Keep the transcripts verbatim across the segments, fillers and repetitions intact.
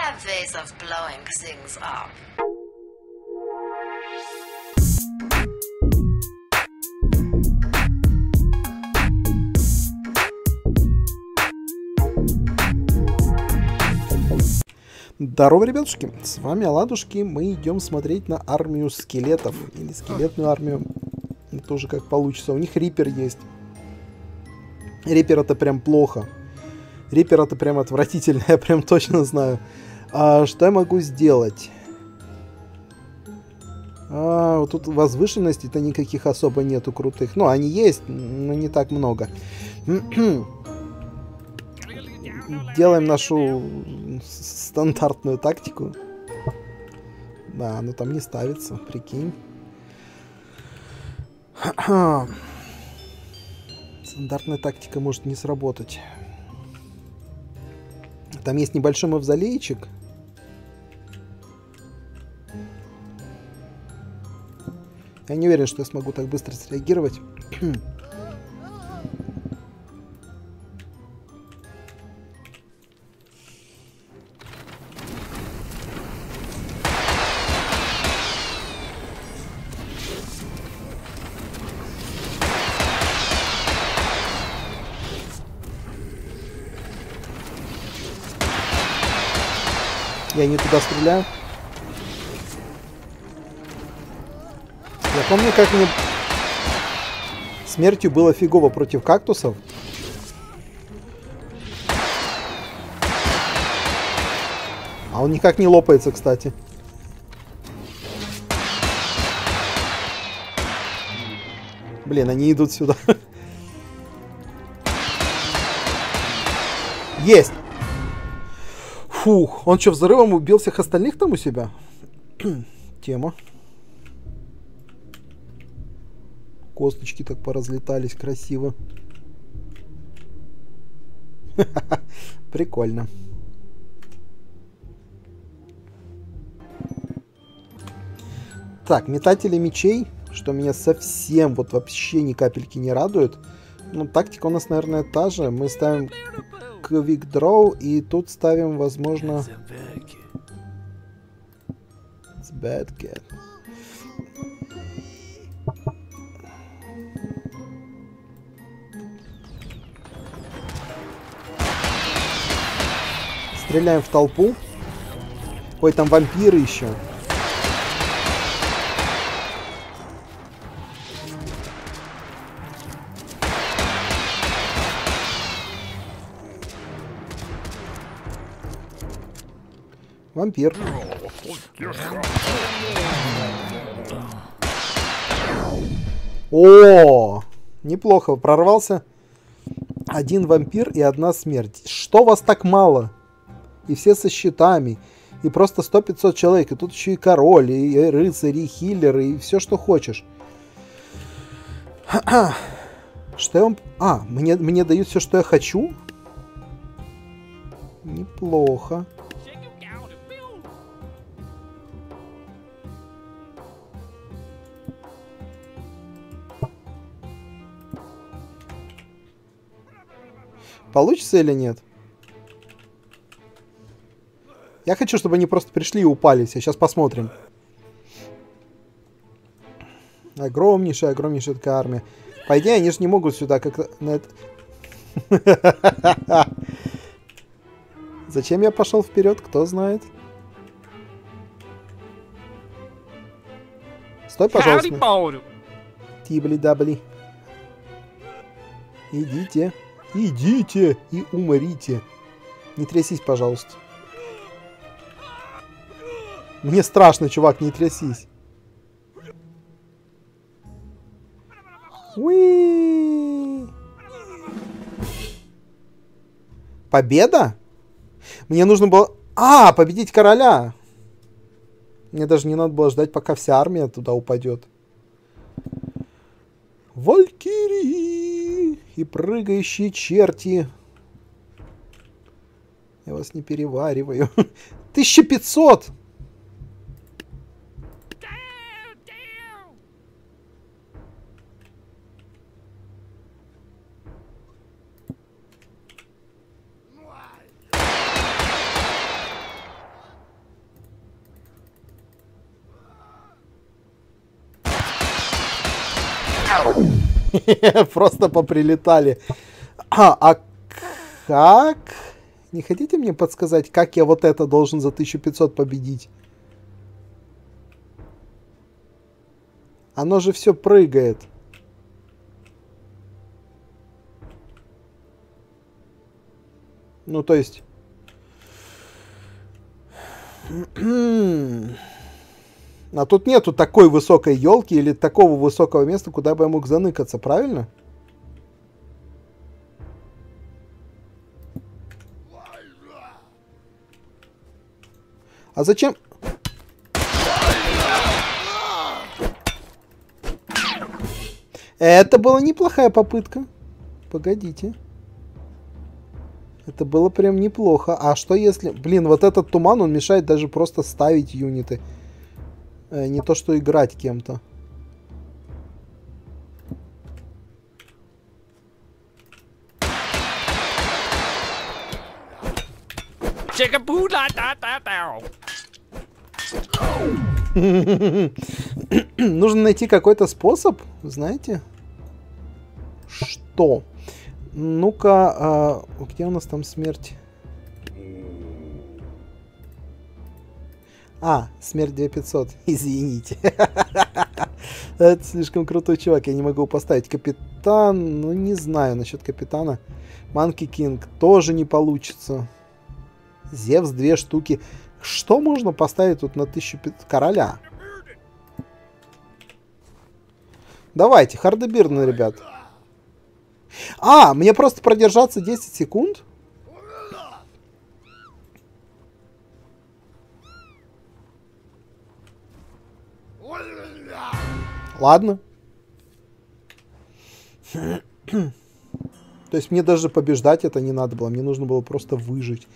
have ways of blowing things up. Здорово, ребятушки, с вами Оладушки, мы идем смотреть на армию скелетов, или скелетную армию, тоже как получится. У них рипер есть. Рипер это прям плохо. Рипер это прям отвратительно, я прям точно знаю. А, что я могу сделать? А, вот тут возвышенностей-то никаких особо нету крутых. Ну, они есть, но не так много. Делаем нашу стандартную тактику. Да, оно там не ставится, прикинь. Стандартная тактика может не сработать. Там есть небольшой мавзолейчик. Я не уверен, что я смогу так быстро среагировать. Я не туда стреляю. Я помню, как мне смертью было фигово против кактусов. А он никак не лопается, кстати. Блин, они идут сюда. Есть! Фух, он что, взрывом убил всех остальных там у себя? Тема. Косточки так поразлетались красиво. Прикольно. Так, метатели мечей, что меня совсем вот вообще ни капельки не радует. Ну, тактика у нас, наверное, та же. Мы ставим Quick Draw и тут ставим, возможно... It's bad cat. Стреляем в толпу. Ой, там вампиры еще. Вампир. О, неплохо, прорвался. Один вампир и одна смерть. Что вас так мало? И все со щитами. И просто сто пятьсот человек. И тут еще и король, и рыцари, и хиллеры, и все, что хочешь. Что я вам... А, мне, мне дают все, что я хочу? Неплохо. Получится или нет? Я хочу, чтобы они просто пришли и упались. А сейчас посмотрим. Огромнейшая, огромнейшая такая армия. По идее, они же не могут сюда как-то... Зачем я пошел вперед, кто знает. Стой, пожалуйста. Тибли-дабли. Идите. Идите и умрите. Не трясись, пожалуйста. Мне страшно, чувак, не трясись. Уи! Победа? Мне нужно было... А, победить короля! Мне даже не надо было ждать, пока вся армия туда упадет. Валькирии и прыгающие черти. Я вас не перевариваю. тысяча пятьсот! Просто поприлетали. А, а как? Не хотите мне подсказать, как я вот это должен за тысячу пятьсот победить? Оно же все прыгает. Ну, то есть... А тут нету такой высокой елки или такого высокого места, куда бы я мог заныкаться, правильно? А зачем? Это была неплохая попытка. Погодите. Это было прям неплохо. А что если... Блин, вот этот туман, он мешает даже просто ставить юниты. Э, не то, что играть кем-то. Нужно найти какой-то способ, знаете? Что? Ну-ка, а, где у нас там смерть? А, смерть две тысячи пятьсот, извините. Это слишком крутой чувак, я не могу поставить. Капитан, ну не знаю насчет капитана. Манки Кинг тоже не получится. Зевс две штуки. Что можно поставить тут на тысячу пятьсот? Короля. Давайте, хардебирно, ребят. А, мне просто продержаться десять секунд? Ладно. То есть мне даже побеждать это не надо было. Мне нужно было просто выжить.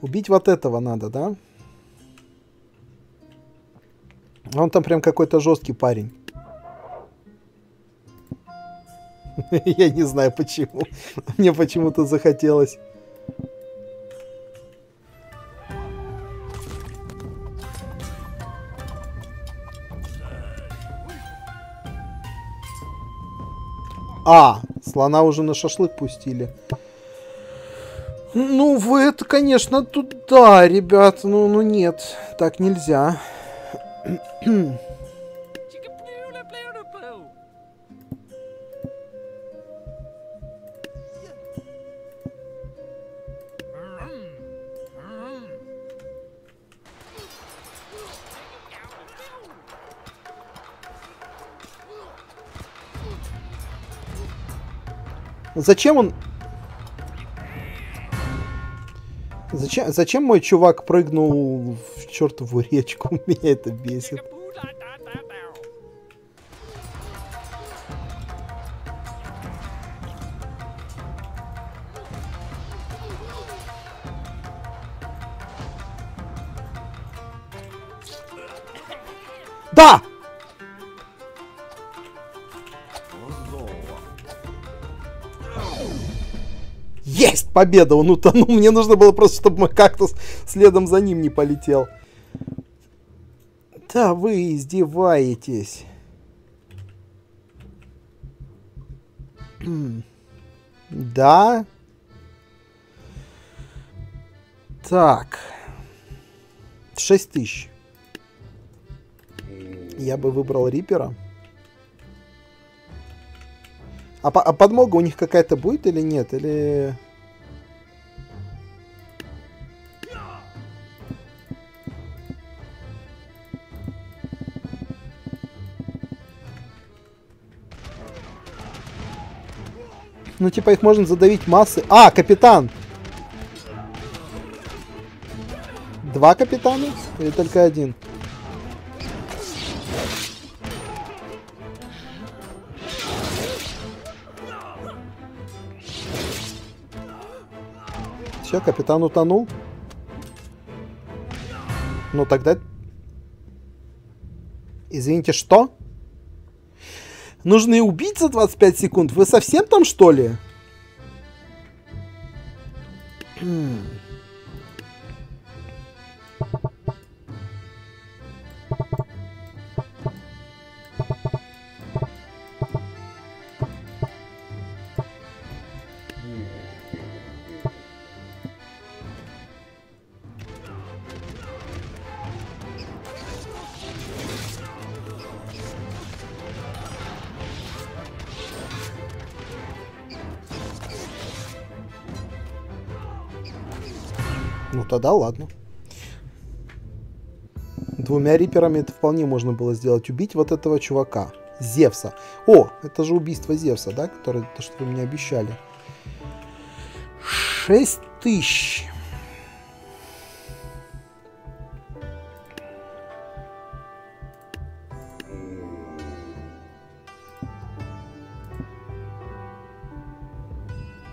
Убить вот этого надо, да? Он там прям какой-то жесткий парень. Я не знаю почему. Мне почему-то захотелось. А, слона уже на шашлык пустили. Ну, вы это, конечно, тут да, ребят. Ну, ну нет, так нельзя. Зачем он... Зачем, зачем мой чувак прыгнул в чертову речку? Меня это бесит. Да! Есть! Победа! Он утонул. Мне нужно было просто, чтобы мой кактус следом за ним не полетел. Да вы издеваетесь. Да. Так. шесть тысяч. Я бы выбрал Рипера. А, по а подмога у них какая-то будет или нет? Или... Ну, типа, их можно задавить массы. А, капитан! Два капитана? Или только один? Все, капитан утонул. Ну, тогда... Извините, что? Нужно и убить за двадцать пять секунд? Вы совсем там, что ли? Ну тогда ладно. Двумя риперами это вполне можно было сделать. Убить вот этого чувака. Зевса. О, это же убийство Зевса, да? Которое, то, что вы мне обещали. шесть тысяч.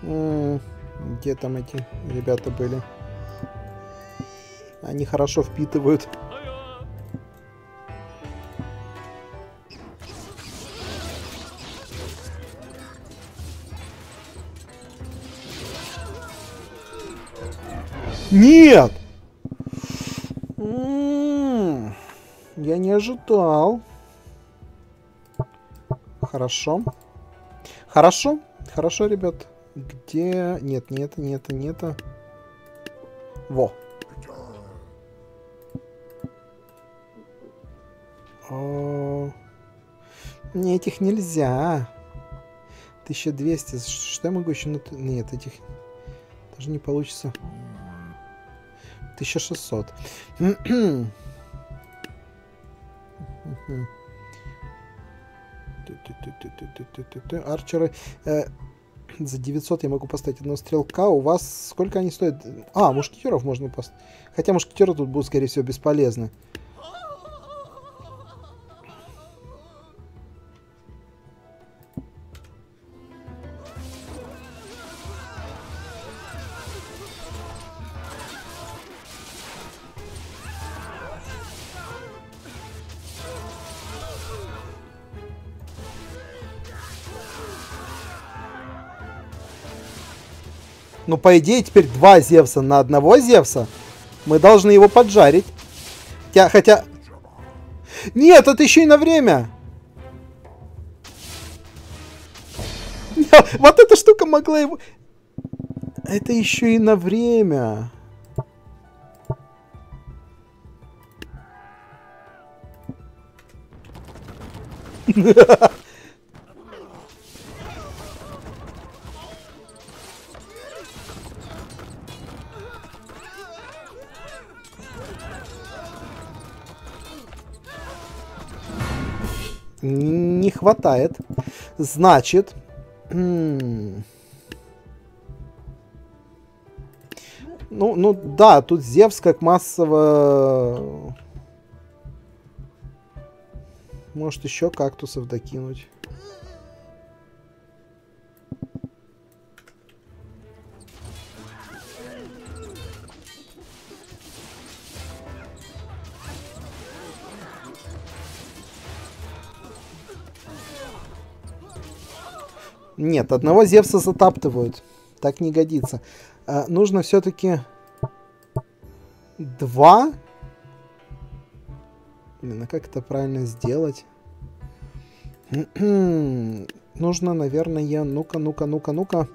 Где там эти ребята были? Они хорошо впитывают. Нет! М-м-м, я не ожидал. Хорошо. Хорошо. Хорошо, ребят. Где... Нет, нет, нет, нет. Во. О-о-о. Мне этих нельзя. тысяча двести. Что я могу еще... Нет, этих... Даже не получится. тысяча шестьсот. Арчеры... За девятьсот я могу поставить одного стрелка. У вас сколько они стоят? А, мушкетеров можно поставить. Хотя мушкетеры тут будут, скорее всего, бесполезны. Ну, по идее, теперь два Зевса на одного Зевса. Мы должны его поджарить. Хотя... хотя... Нет, это еще и на время. Нет, вот эта штука могла его... Это еще и на время. Не хватает. Значит... Ну, ну да, тут Зевс как массово... Может еще кактусов докинуть. Нет, одного Зевса затаптывают. Так не годится. А, нужно все-таки два. Блин, а как это правильно сделать? Нужно, наверное, ну-ка, ну-ка, ну-ка, ну-ка.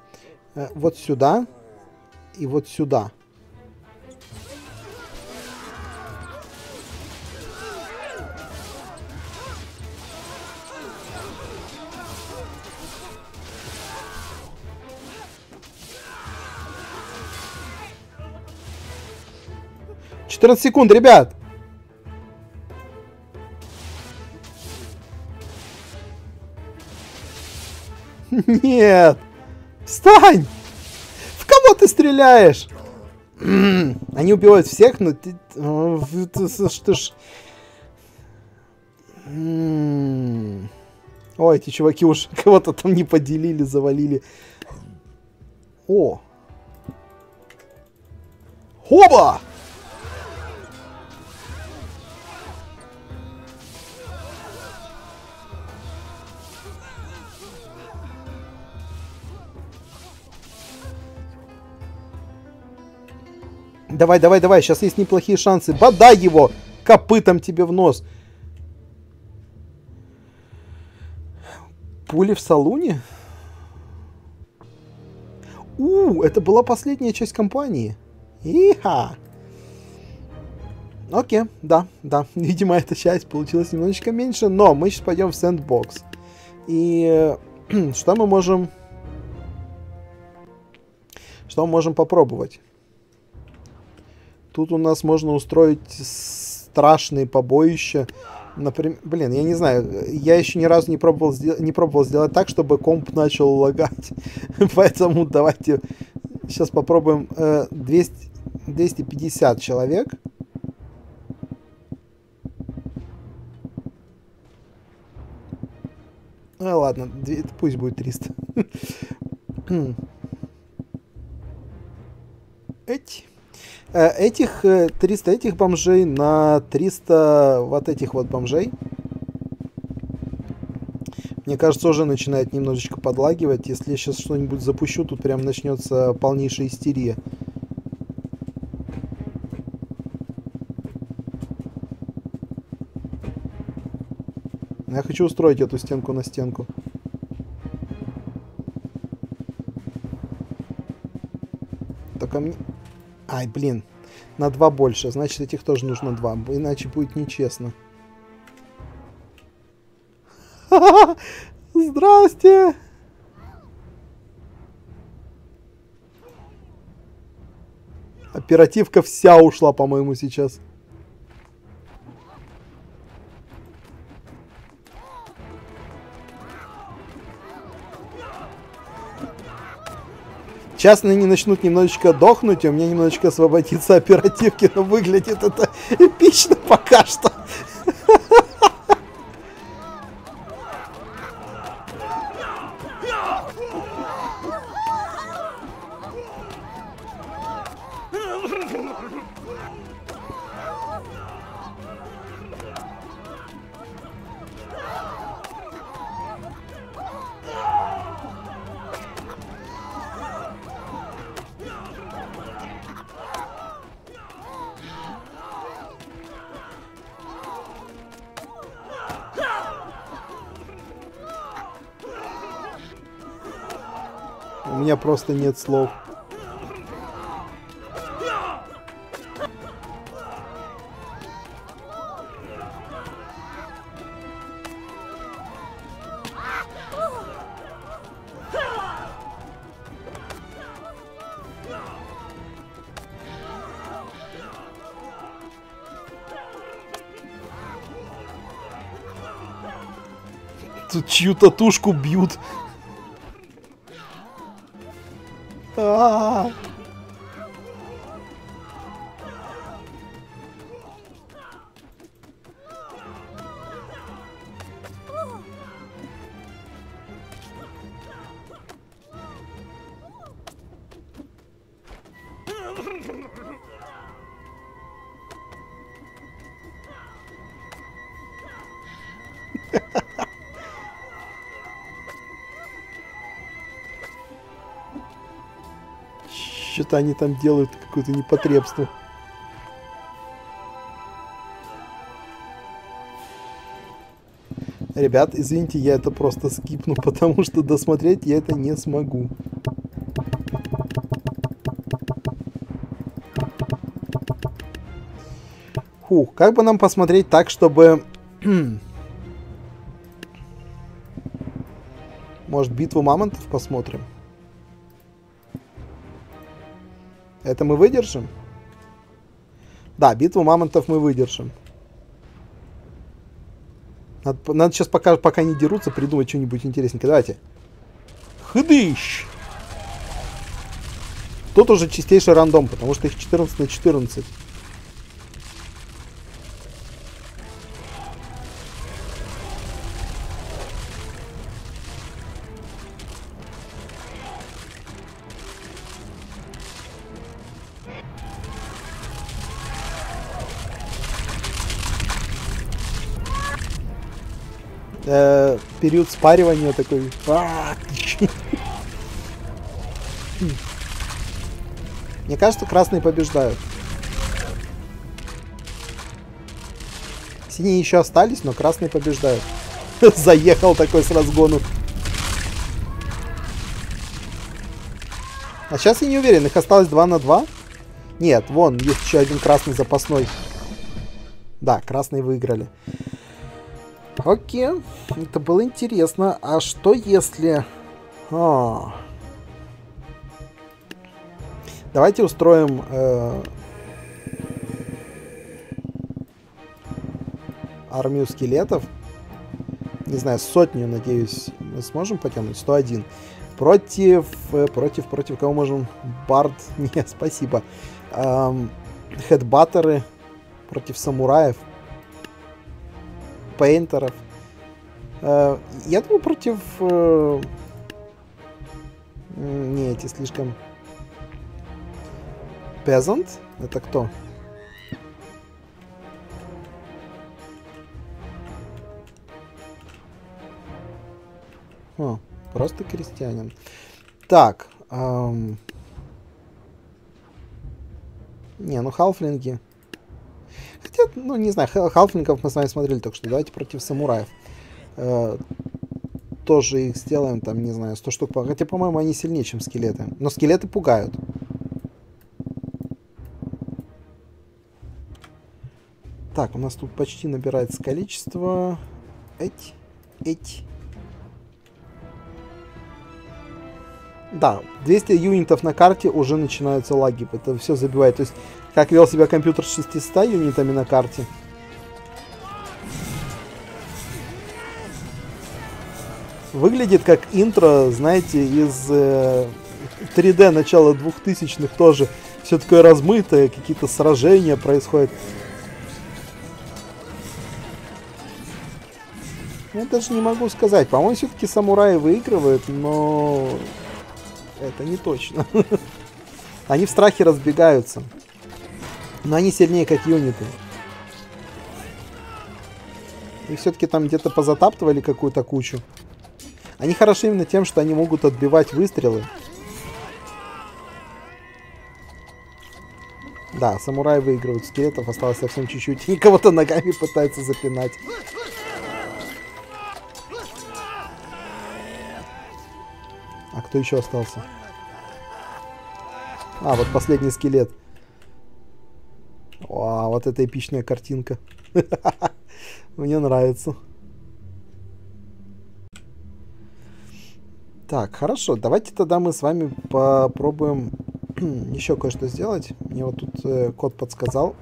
А, вот сюда и вот сюда. четырнадцать секунд, ребят! Нет! Встань! В кого ты стреляешь? Они убивают всех, но ты... Что ж... Ой, эти чуваки уж кого-то там не поделили, завалили. О! Хоба! Давай, давай, давай, сейчас есть неплохие шансы. Бодай его копытом тебе в нос. Пули в салуне? У, это была последняя часть кампании. Иха. Окей, да, да. Видимо, эта часть получилась немножечко меньше, но мы сейчас пойдем в сэндбокс. И что мы можем... Что мы можем попробовать? Тут у нас можно устроить страшные побоища. Например, блин, я не знаю, я еще ни разу не пробовал, не пробовал сделать так, чтобы комп начал лагать. Поэтому давайте сейчас попробуем э, двести, двести пятьдесят человек. А, ладно, пусть будет триста. Эти... Этих триста этих бомжей на триста вот этих вот бомжей. Мне кажется, уже начинает немножечко подлагивать. Если я сейчас что-нибудь запущу, тут прям начнется полнейшая истерия. Я хочу устроить эту стенку на стенку. Только мне... Ай, блин, на два больше, значит, этих тоже нужно два, иначе будет нечестно. Ха-ха-ха! Здрасте! Оперативка вся ушла, по-моему, сейчас. Сейчас они начнут немножечко дохнуть, и у меня немножечко освободится оперативки, но выглядит это эпично пока что. У меня просто нет слов. Тут чью-то тушку бьют. А-а-а. Что-то они там делают какое-то непотребство. Ребят, извините, я это просто скипну, потому что досмотреть я это не смогу. Фух, как бы нам посмотреть так, чтобы... Может, битву мамонтов посмотрим? Это мы выдержим? Да, битву мамонтов мы выдержим. Надо, надо сейчас, пока, пока не дерутся, придумать что-нибудь интересненькое. Давайте. Хдыщ! Тут уже чистейший рандом, потому что их четырнадцать на четырнадцать. Период спаривания такой. Мне кажется, красные побеждают. Синие еще остались, но красные побеждают. Заехал такой с разгону. А сейчас я не уверен, их осталось два на два. Нет, вон, есть еще один красный запасной. Да, красные выиграли. Окей, это было интересно. А что если... О. Давайте устроим э, армию скелетов. Не знаю, сотню, надеюсь, мы сможем потянуть. сто один. Против, против, против кого можем? Бард. Нет, спасибо. Эм, Хедбаттеры против самураев. Пейнтеров. Э, я думаю, против... Э, не, эти слишком... Peasant? Это кто? О, просто крестьянин. Так. Эм... Не, ну халфлинги. Хотя, ну не знаю, халфлингов мы с вами смотрели только что. Давайте против самураев. Э, тоже их сделаем, там, не знаю, сто штук. Хотя, по-моему, они сильнее, чем скелеты. Но скелеты пугают. Так, у нас тут почти набирается количество. Эть, эть. Да, двести юнитов на карте уже начинаются лаги. Это все забивает. То есть, как вел себя компьютер с шестьюстами юнитами на карте. Выглядит как интро, знаете, из э, три дэ начала двухтысячных тоже. Все такое размытое, какие-то сражения происходят. Я даже не могу сказать. По-моему, все-таки самураи выигрывают, но... Это не точно. Они в страхе разбегаются. Но они сильнее, как юниты. И все-таки там где-то позатаптывали какую-то кучу. Они хороши именно тем, что они могут отбивать выстрелы. Да, самураи выигрывают скелетов. Осталось совсем чуть-чуть. И кого-то ногами пытаются запинать. А кто еще остался? А, вот последний скелет. О, вот эта эпичная картинка. Мне нравится. Так, хорошо. Давайте тогда мы с вами попробуем еще кое-что сделать. Мне вот тут э, кот подсказал.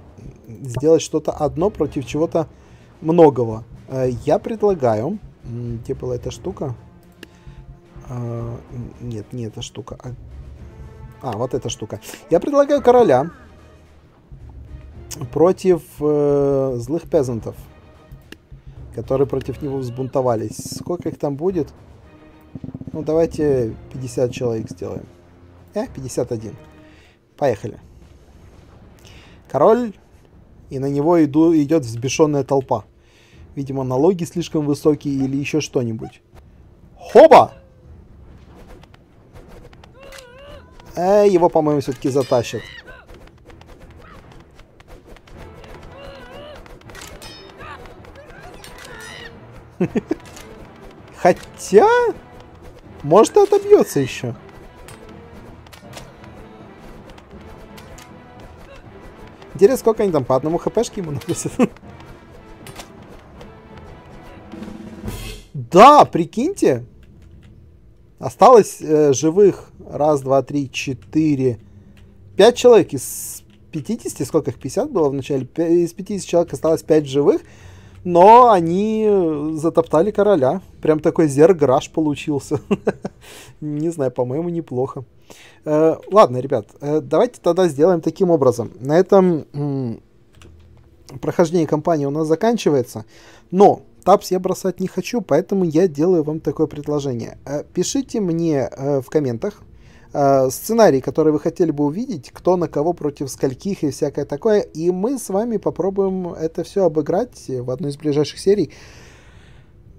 Сделать что-то одно против чего-то многого. Э, я предлагаю... Где была эта штука? Uh, нет, не эта штука. А... а, вот эта штука. Я предлагаю короля против э, злых пезантов, которые против него взбунтовались. Сколько их там будет? Ну, давайте пятьдесят человек сделаем. Э, пятьдесят один. Поехали. Король, и на него иду, идет взбешенная толпа. Видимо, налоги слишком высокие или еще что-нибудь. Хоба! Его, по-моему, все-таки затащат. Хотя... Может, и отобьется еще. Интересно, сколько они там по одному хпшке ему наносят. Да, прикиньте. Осталось э, живых. Раз, два, три, четыре. Пять человек из пятидесяти. Сколько их? пятьдесят было в начале. Из пятидесяти человек осталось пять живых. Но они затоптали короля. Прям такой зерграш получился. Не знаю, по-моему, неплохо. Ладно, ребят. Давайте тогда сделаем таким образом. На этом прохождение кампании у нас заканчивается. Но... Тапс я бросать не хочу, поэтому я делаю вам такое предложение. Пишите мне в комментах сценарий, который вы хотели бы увидеть, кто на кого против скольких и всякое такое. И мы с вами попробуем это все обыграть в одной из ближайших серий.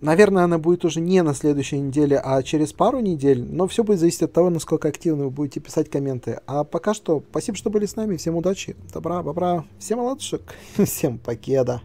Наверное, она будет уже не на следующей неделе, а через пару недель. Но все будет зависеть от того, насколько активно вы будете писать комменты. А пока что спасибо, что были с нами. Всем удачи, добра, бобра, всем оладушек, всем покеда.